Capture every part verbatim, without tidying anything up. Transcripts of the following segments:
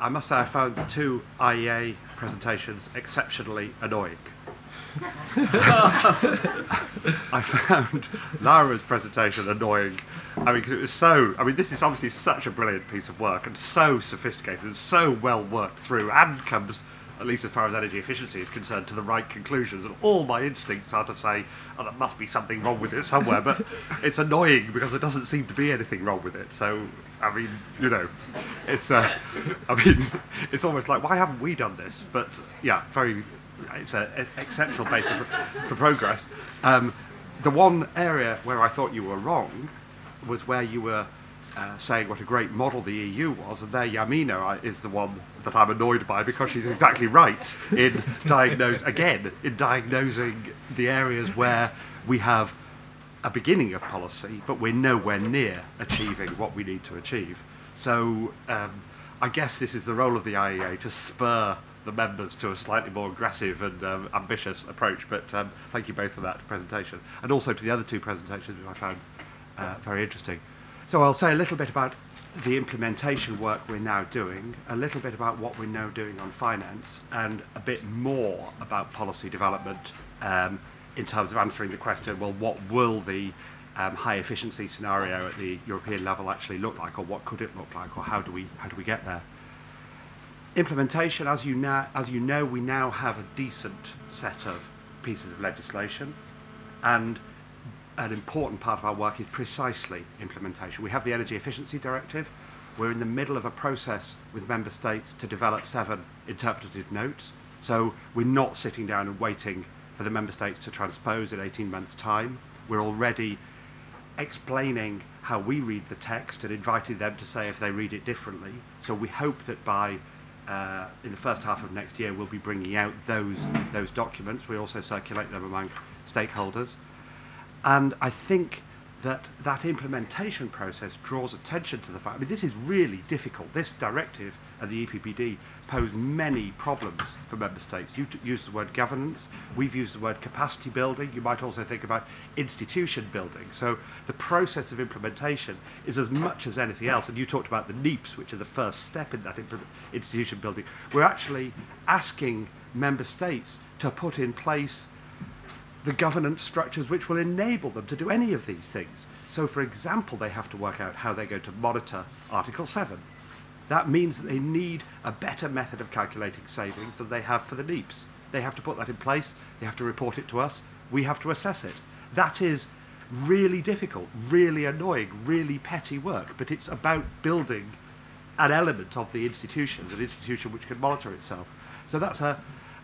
I must say I found the two I E A presentations exceptionally annoying. I found Lara's presentation annoying. I mean, because it was so, I mean, this is obviously such a brilliant piece of work and so sophisticated and so well worked through and comes, at least as far as energy efficiency is concerned, to the right conclusions. And all my instincts are to say, oh, there must be something wrong with it somewhere, but it's annoying because there doesn't seem to be anything wrong with it. So, I mean, you know, it's, uh, I mean, it's almost like, why haven't we done this? But yeah, very, it's an exceptional basis for, for progress. Um, the one area where I thought you were wrong was where you were Uh, saying what a great model the E U was, and there Yamina is the one that I'm annoyed by, because she's exactly right in diagnose again in diagnosing the areas where we have a beginning of policy, but we're nowhere near achieving what we need to achieve. So um, I guess this is the role of the I E A, to spur the members to a slightly more aggressive and um, ambitious approach. But um, thank you both for that presentation, and also to the other two presentations, which I found uh, very interesting. So I'll say a little bit about the implementation work we're now doing, a little bit about what we're now doing on finance, and a bit more about policy development um, in terms of answering the question, well, what will the um, high efficiency scenario at the European level actually look like, or what could it look like, or how do we, how do we get there? Implementation, as you, now, as you know, we now have a decent set of pieces of legislation, and an important part of our work is precisely implementation. We have the Energy Efficiency Directive. We're in the middle of a process with member states to develop seven interpretative notes. So we're not sitting down and waiting for the member states to transpose in eighteen months' time. We're already explaining how we read the text and inviting them to say if they read it differently. So we hope that by uh, in the first half of next year, we'll be bringing out those, those documents. We also circulate them among stakeholders. And I think that that implementation process draws attention to the fact, I mean, this is really difficult. This directive and the E P B D pose many problems for member states. You use the word governance. We've used the word capacity building. You might also think about institution building. So the process of implementation is as much as anything else. And you talked about the NEEPs, which are the first step in that institution building. We're actually asking member states to put in place the governance structures which will enable them to do any of these things. So, for example, they have to work out how they're going to monitor Article seven. That means that they need a better method of calculating savings than they have for the NEEPs. They have to put that in place, they have to report it to us, we have to assess it. That is really difficult, really annoying, really petty work, but it's about building an element of the institutions, an institution which can monitor itself. So that's a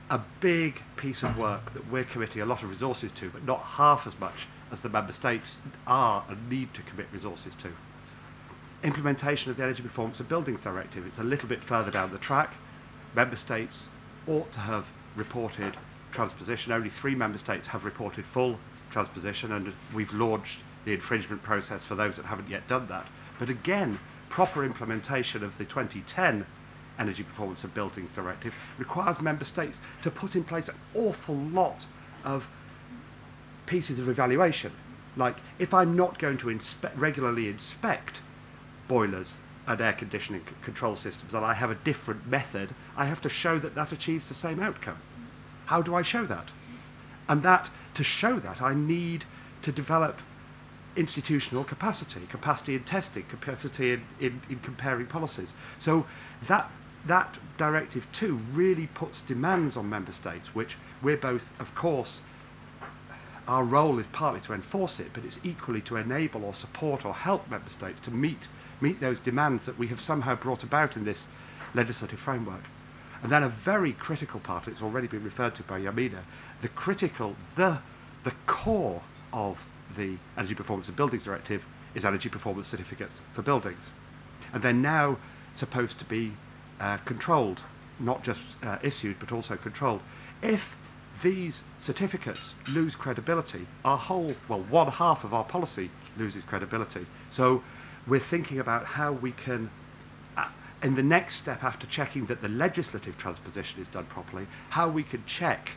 a big piece of work that we're committing a lot of resources to, but not half as much as the member states are and need to commit resources to. Implementation of the Energy Performance of Buildings Directive, it's a little bit further down the track. Member states ought to have reported transposition. Only three member states have reported full transposition, and we've launched the infringement process for those that haven't yet done that. But again, proper implementation of the twenty ten Energy Performance of Buildings Directive requires member states to put in place an awful lot of pieces of evaluation. Like, if I'm not going to inspect, regularly inspect boilers and air conditioning control systems, and I have a different method, I have to show that that achieves the same outcome. How do I show that? And that, to show that, I need to develop institutional capacity, capacity in testing, capacity in, in, in comparing policies. So that, that directive too really puts demands on member states, which we're both, of course, our role is partly to enforce it, but it's equally to enable or support or help member states to meet, meet those demands that we have somehow brought about in this legislative framework. And then a very critical part, it's already been referred to by Yamina, the critical, the, the core of the Energy Performance of Buildings Directive is Energy Performance Certificates for buildings. And they're now supposed to be uh, controlled, not just uh, issued, but also controlled. If these certificates lose credibility, our whole, well, one half of our policy loses credibility. So we're thinking about how we can, uh, in the next step after checking that the legislative transposition is done properly, how we can check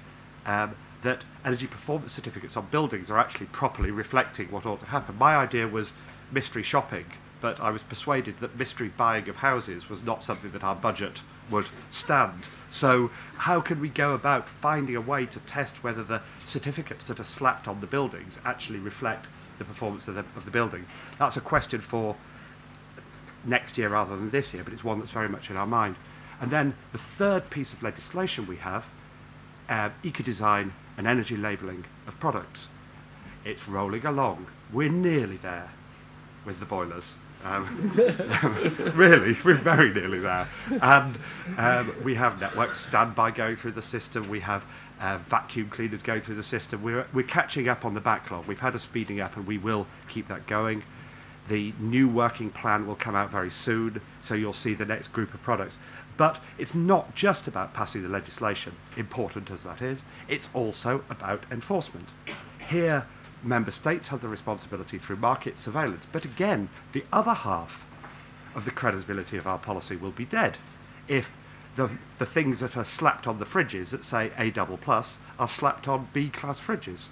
um, that energy performance certificates on buildings are actually properly reflecting what ought to happen. My idea was mystery shopping, but I was persuaded that mystery buying of houses was not something that our budget would stand. So how can we go about finding a way to test whether the certificates that are slapped on the buildings actually reflect the performance of the, of the buildings? That's a question for next year rather than this year, but it's one that's very much in our mind. And then the third piece of legislation we have, uh, eco-design and energy labelling of products. It's rolling along. We're nearly there with the boilers. Um, really, we're very nearly there. And um, we have network standby going through the system. We have uh, vacuum cleaners going through the system. We're, we're catching up on the backlog. We've had a speeding up, and we will keep that going. The new working plan will come out very soon, so you'll see the next group of products. But it's not just about passing the legislation, important as that is. It's also about enforcement. Here, member states have the responsibility through market surveillance. But again, the other half of the credibility of our policy will be dead if the, the things that are slapped on the fridges that say A double plus are slapped on B class fridges.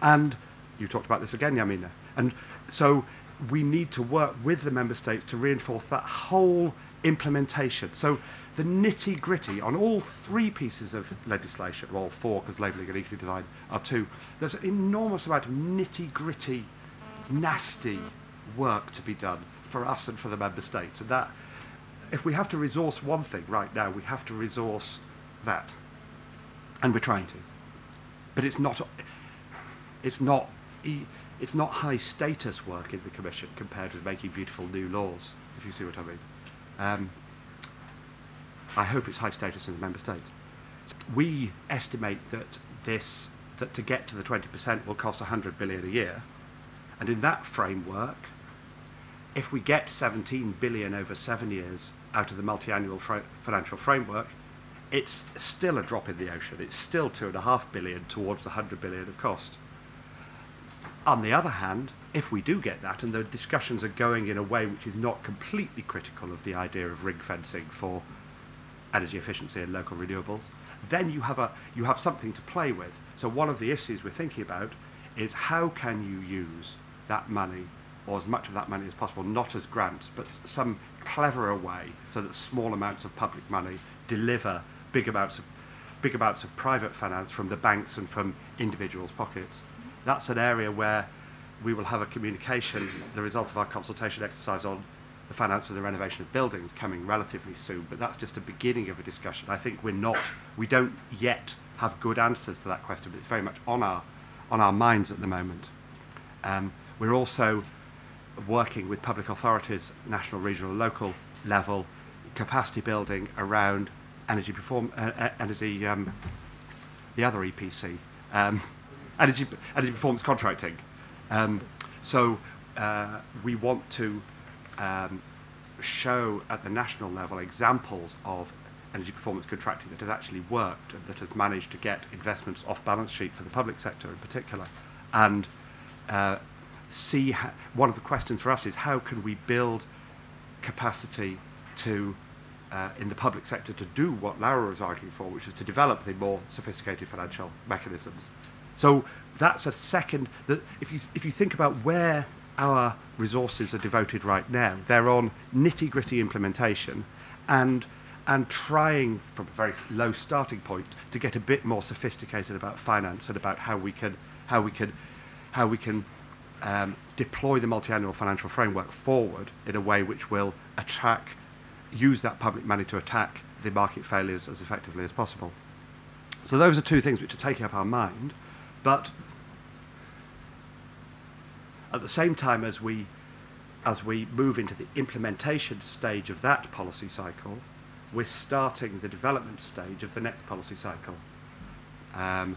And you talked about this again, Yamina. And so we need to work with the member states to reinforce that whole implementation. So the nitty gritty on all three pieces of legislation, well, four, because labelling and equally design are two, there's an enormous amount of nitty gritty, nasty work to be done for us and for the member states. And that, if we have to resource one thing right now, we have to resource that. And we're trying to. But it's not, it's not, it's not high status work in the Commission compared with making beautiful new laws, if you see what I mean. Um, I hope it's high status in the member states. We estimate that this, that to get to the twenty percent will cost one hundred billion a year, and in that framework, if we get seventeen billion over seven years out of the multi-annual fra financial framework, it's still a drop in the ocean. It's still two and a half billion towards the one hundred billion of cost. On the other hand, if we do get that, and the discussions are going in a way which is not completely critical of the idea of ring fencing for energy efficiency and local renewables, then you have, a, you have something to play with. So one of the issues we're thinking about is how can you use that money, or as much of that money as possible, not as grants, but some cleverer way so that small amounts of public money deliver big amounts of, big amounts of private finance from the banks and from individuals' pockets. That's an area where we will have a communication, the result of our consultation exercise on the finance for the renovation of buildings coming relatively soon, but that's just a beginning of a discussion. I think we're not, we don't yet have good answers to that question, but it's very much on our, on our minds at the moment. Um, we're also working with public authorities, national, regional, local level, capacity building around energy perform, uh, energy, um, the other E P C, um, energy, energy performance contracting. Um, so uh, we want to Um, show at the national level examples of energy performance contracting that has actually worked and that has managed to get investments off balance sheet for the public sector in particular, and uh, see how, one of the questions for us is how can we build capacity to uh, in the public sector to do what Lara was arguing for, which is to develop the more sophisticated financial mechanisms. So that's a second, that if you, if you think about where our resources are devoted right now, they're on nitty-gritty implementation and, and trying from a very low starting point to get a bit more sophisticated about finance and about how we can, how we can, how we can um, deploy the multi-annual financial framework forward in a way which will attack, use that public money to attack the market failures as effectively as possible. So those are two things which are taking up our mind, but at the same time as we, as we move into the implementation stage of that policy cycle, we're starting the development stage of the next policy cycle. Um,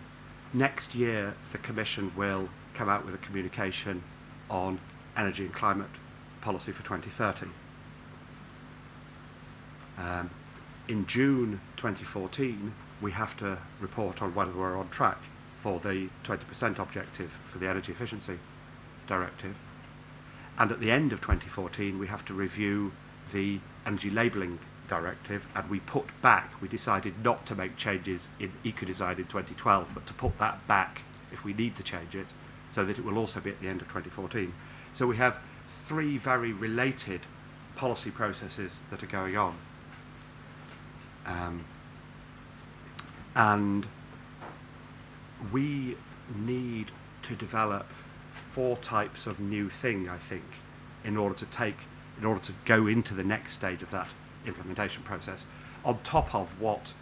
next year, the Commission will come out with a communication on energy and climate policy for twenty thirty. Um, in June twenty fourteen, we have to report on whether we're on track for the twenty percent objective for the energy efficiency directive, and at the end of twenty fourteen we have to review the energy labelling directive, and we put back, we decided not to make changes in eco-design in twenty twelve, but to put that back if we need to change it, so that it will also be at the end of twenty fourteen. So we have three very related policy processes that are going on. Um, and we need to develop four types of new thing, I think, in order to take, in order to go into the next stage of that implementation process, on top of what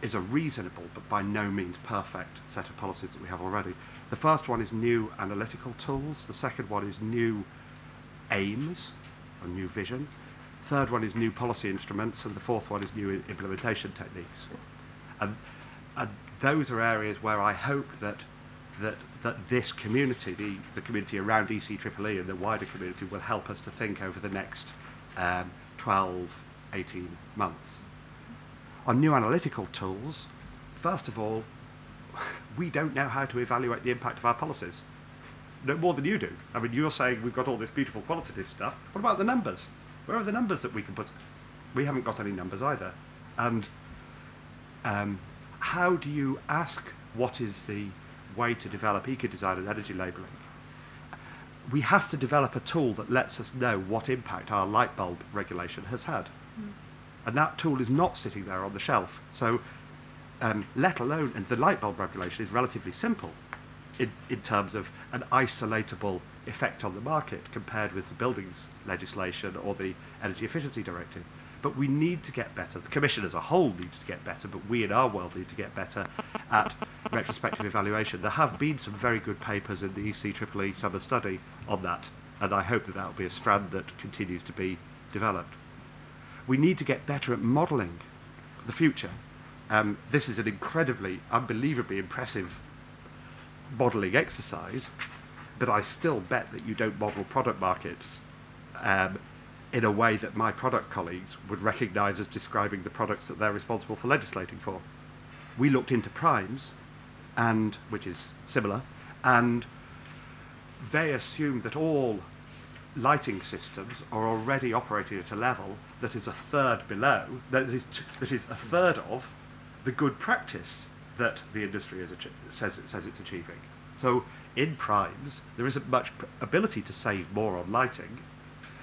is a reasonable but by no means perfect set of policies that we have already. The first one is new analytical tools. The second one is new aims or new vision. The third one is new policy instruments, and the fourth one is new implementation techniques. And, and those are areas where I hope that that that this community, the, the community around E C E E E and the wider community, will help us to think over the next um, twelve, eighteen months. On new analytical tools, first of all, we don't know how to evaluate the impact of our policies. No more than you do. I mean, you're saying we've got all this beautiful qualitative stuff. What about the numbers? Where are the numbers that we can put? We haven't got any numbers either. And um, how do you ask what is the way to develop eco-design and energy labelling? We have to develop a tool that lets us know what impact our light bulb regulation has had. Mm. And that tool is not sitting there on the shelf. So um, let alone, and the light bulb regulation is relatively simple in, in terms of an isolatable effect on the market compared with the buildings legislation or the energy efficiency directive. But we need to get better. The Commission as a whole needs to get better, but we in our world need to get better at retrospective evaluation. There have been some very good papers in the E C E E E summer study on that, and I hope that that will be a strand that continues to be developed. We need to get better at modelling the future. Um, this is an incredibly, unbelievably impressive modelling exercise, but I still bet that you don't model product markets um, in a way that my product colleagues would recognise as describing the products that they're responsible for legislating for. We looked into PRIMES, and, which is similar, and they assume that all lighting systems are already operating at a level that is a third below, that is, t that is a third of the good practice that the industry is says, it says it's achieving. So in PRIMES, there isn't much ability to save more on lighting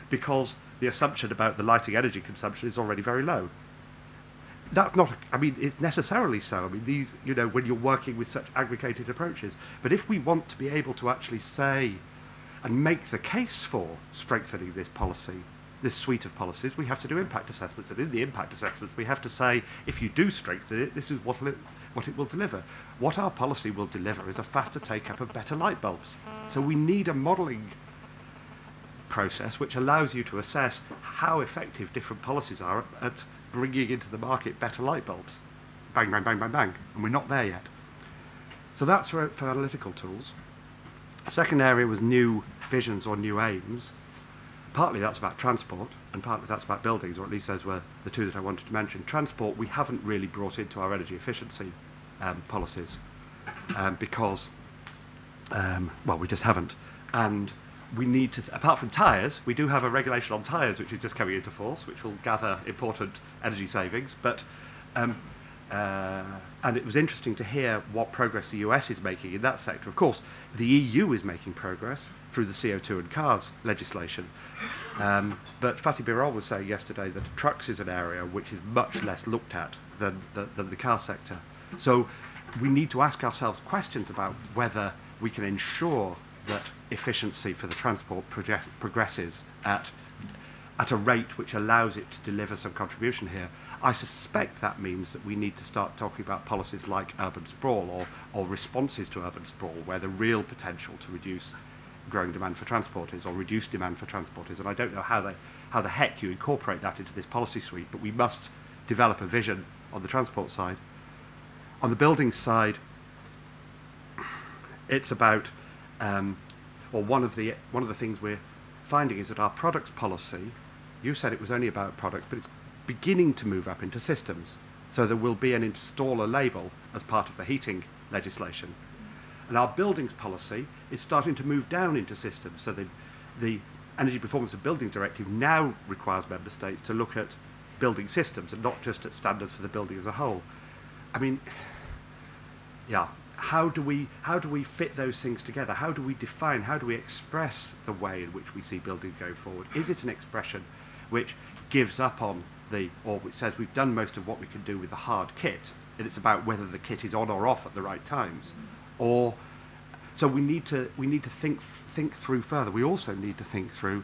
because the assumption about the lighting energy consumption is already very low. That's not, I mean, it's necessarily so. I mean, these, you know, when you're working with such aggregated approaches. But if we want to be able to actually say and make the case for strengthening this policy, this suite of policies, we have to do impact assessments. And in the impact assessments, we have to say, if you do strengthen it, this is what it, what it will deliver. What our policy will deliver is a faster take-up of better light bulbs. So we need a modelling process which allows you to assess how effective different policies are at, at bringing into the market better light bulbs. Bang, bang, bang, bang, bang. And we're not there yet. So that's for, for analytical tools. The second area was new visions or new aims. Partly that's about transport, and partly that's about buildings, or at least those were the two that I wanted to mention. Transport we haven't really brought into our energy efficiency um, policies um, because, um, well, we just haven't. And we need to, apart from tyres, we do have a regulation on tyres which is just coming into force, which will gather important energy savings. But, um, uh, and it was interesting to hear what progress the U S is making in that sector. Of course, the E U is making progress through the C O two and cars legislation. Um, but Fatih Birol was saying yesterday that trucks is an area which is much less looked at than, than, than the car sector. So we need to ask ourselves questions about whether we can ensure that efficiency for the transport progresses at, at a rate which allows it to deliver some contribution here. I suspect that means that we need to start talking about policies like urban sprawl or, or responses to urban sprawl, where the real potential to reduce growing demand for transport is, or reduced demand for transport is, and I don't know how, they, how the heck you incorporate that into this policy suite, but we must develop a vision on the transport side. On the building side, it's about, um, or one of, the, one of the things we're finding is that our products policy, you said it was only about products, but it's beginning to move up into systems. So there will be an installer label as part of the heating legislation. And our buildings policy is starting to move down into systems. So the, the Energy Performance of Buildings Directive now requires member states to look at building systems and not just at standards for the building as a whole. I mean, yeah, how do we, how do we fit those things together? How do we define, how do we express the way in which we see buildings going forward? Is it an expression which gives up on the, or which says we've done most of what we can do with the hard kit, and it's about whether the kit is on or off at the right times. Or, so we need to, we need to think, think through further. We also need to think through,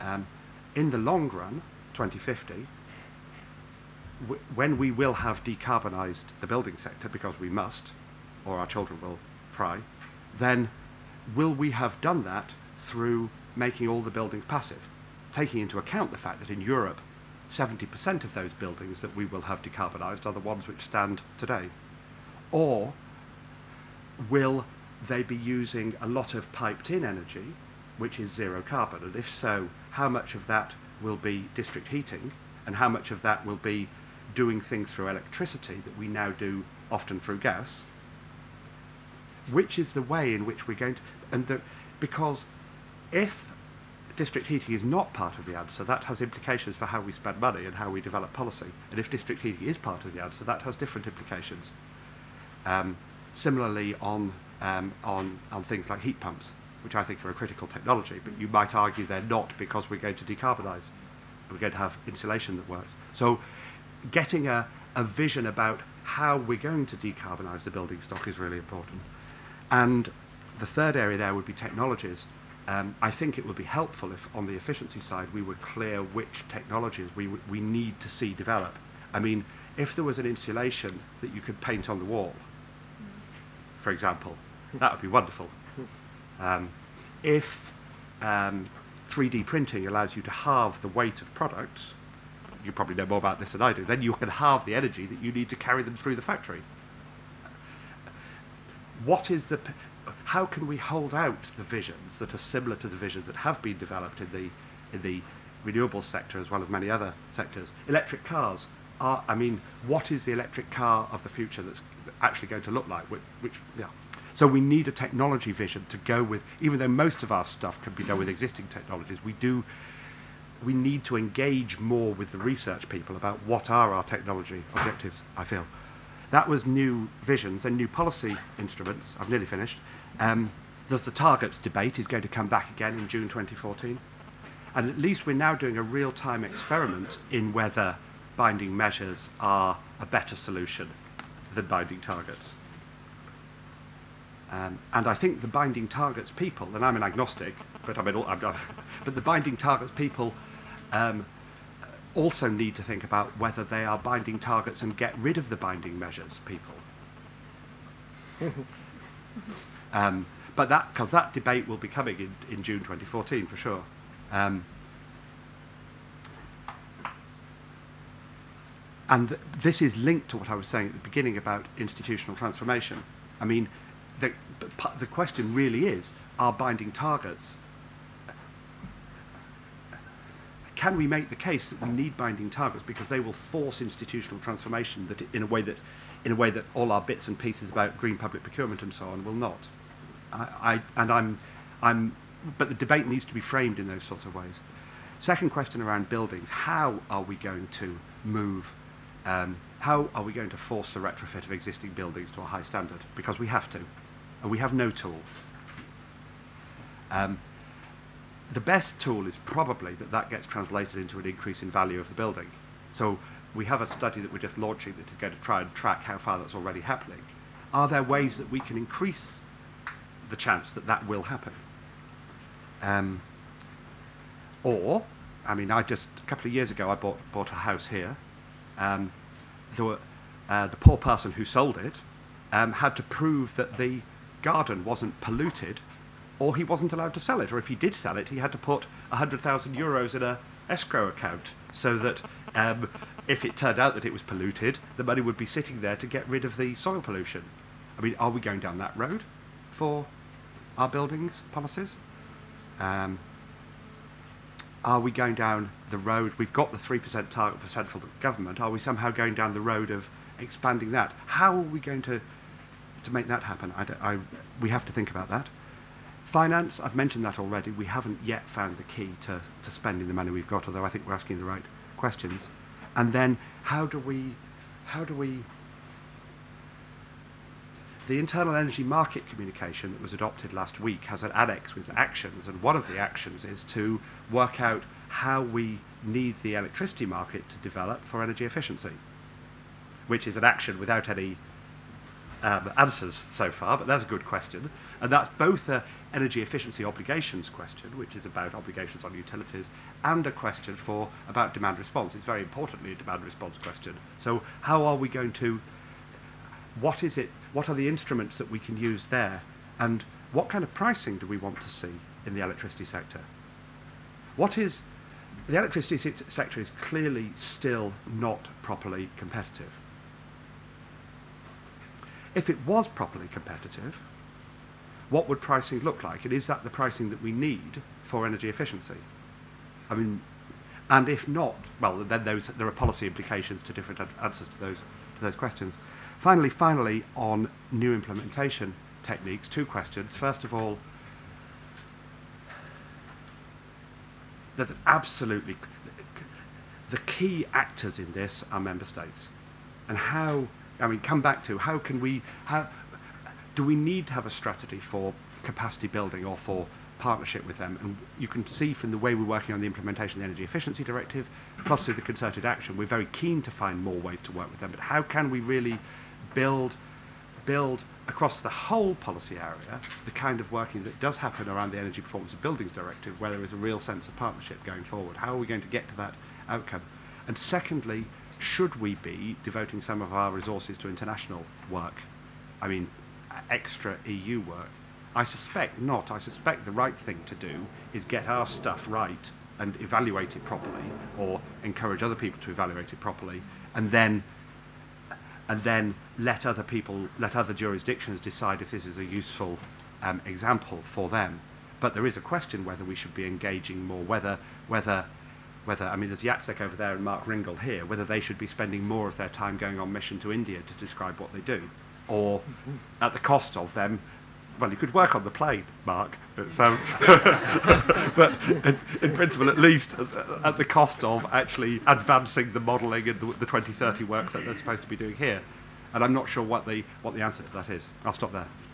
um, in the long run, twenty fifty, w when we will have decarbonised the building sector, because we must, or our children will fry, then will we have done that through making all the buildings passive, taking into account the fact that in Europe, seventy percent of those buildings that we will have decarbonised are the ones which stand today? Or will they be using a lot of piped-in energy, which is zero carbon? And if so, how much of that will be district heating, and how much of that will be doing things through electricity that we now do often through gas? Which is the way in which we're going to... and the, because if district heating is not part of the answer, that has implications for how we spend money and how we develop policy. And if district heating is part of the answer, that has different implications. Um, similarly on, um, on, on things like heat pumps, which I think are a critical technology, but you might argue they're not because we're going to decarbonise. We're going to have insulation that works. So getting a, a vision about how we're going to decarbonise the building stock is really important. And the third area there would be technologies. Um, I think it would be helpful if, on the efficiency side, we were clear which technologies we, we need to see develop. I mean, if there was an insulation that you could paint on the wall, for example, that would be wonderful. Um, if um, three D printing allows you to halve the weight of products, you probably know more about this than I do, then you can halve the energy that you need to carry them through the factory. What is the... How can we hold out the visions that are similar to the visions that have been developed in the, in the renewables sector as well as many other sectors? Electric cars are, I mean, what is the electric car of the future that's actually going to look like? Which, which, yeah. So we need a technology vision to go with, even though most of our stuff can be done with existing technologies, we do, we need to engage more with the research people about what are our technology objectives, I feel. That was new visions and new policy instruments. I've nearly finished. Um, there's the targets debate is going to come back again in June twenty fourteen. And at least we're now doing a real-time experiment in whether binding measures are a better solution than binding targets. Um, and I think the binding targets people, and I'm an agnostic, but, I mean, I'm not, but the binding targets people um, also need to think about whether they are binding targets and get rid of the binding measures people. Um, but that, because that debate will be coming in, in June twenty fourteen for sure. Um, and th this is linked to what I was saying at the beginning about institutional transformation. I mean, the, the question really is, are binding targets, can we make the case that we need binding targets because they will force institutional transformation that in a way that, in a way that all our bits and pieces about green public procurement and so on will not? I, I, and I'm, I'm, but the debate needs to be framed in those sorts of ways. Second question around buildings: how are we going to move? Um, how are we going to force the retrofit of existing buildings to a high standard? Because we have to, and we have no tool. Um, The best tool is probably that that gets translated into an increase in value of the building. So we have a study that we're just launching that is going to try and track how far that's already happening. Are there ways that we can increase the chance that that will happen? Um, or, I mean, I just, a couple of years ago, I bought, bought a house here. Um, there were, uh, the poor person who sold it um, had to prove that the garden wasn't polluted, or he wasn't allowed to sell it, or if he did sell it, he had to put one hundred thousand euros in an escrow account so that um, if it turned out that it was polluted, the money would be sitting there to get rid of the soil pollution. I mean, are we going down that road for our buildings policies? Um, are we going down the road? We've got the three percent target for central government. Are we somehow going down the road of expanding that? How are we going to, to make that happen? I don't, I, we have to think about that. Finance, I've mentioned that already. We haven't yet found the key to, to spending the money we've got, although I think we're asking the right questions. And then how do we, how do we, the internal energy market communication that was adopted last week has an annex with actions, and one of the actions is to work out how we need the electricity market to develop for energy efficiency, which is an action without any um, answers so far, but that's a good question. And that's both an energy efficiency obligations question, which is about obligations on utilities, and a question for about demand response. It's very importantly a demand response question. So how are we going to, what is it, what are the instruments that we can use there? And what kind of pricing do we want to see in the electricity sector? What is, the electricity se- sector is clearly still not properly competitive. If it was properly competitive, what would pricing look like? And is that the pricing that we need for energy efficiency? I mean, and if not, well, then those, there are policy implications to different answers to those, to those questions. Finally, finally, on new implementation techniques, two questions. First of all, that absolutely, the key actors in this are member states. And how, I mean, come back to, how can we, how, do we need to have a strategy for capacity building or for partnership with them? And you can see from the way we're working on the implementation of the Energy Efficiency Directive, plus through the concerted action, we're very keen to find more ways to work with them. But how can we really build, build across the whole policy area the kind of working that does happen around the Energy Performance of Buildings Directive, where there is a real sense of partnership going forward? How are we going to get to that outcome? And secondly, should we be devoting some of our resources to international work? I mean, extra E U work? I suspect not. I suspect the right thing to do is get our stuff right and evaluate it properly, or encourage other people to evaluate it properly, and then and then let other people, let other jurisdictions decide if this is a useful um, example for them. But there is a question whether we should be engaging more, whether whether whether I mean, there's Jacek over there and Mark Ringel here, whether they should be spending more of their time going on mission to India to describe what they do, or at the cost of them. Well, you could work on the plane, Mark, but, so but in, in principle, at least at, at the cost of actually advancing the modelling and the, the twenty thirty work that they're supposed to be doing here. And I'm not sure what the, what the answer to that is. I'll stop there.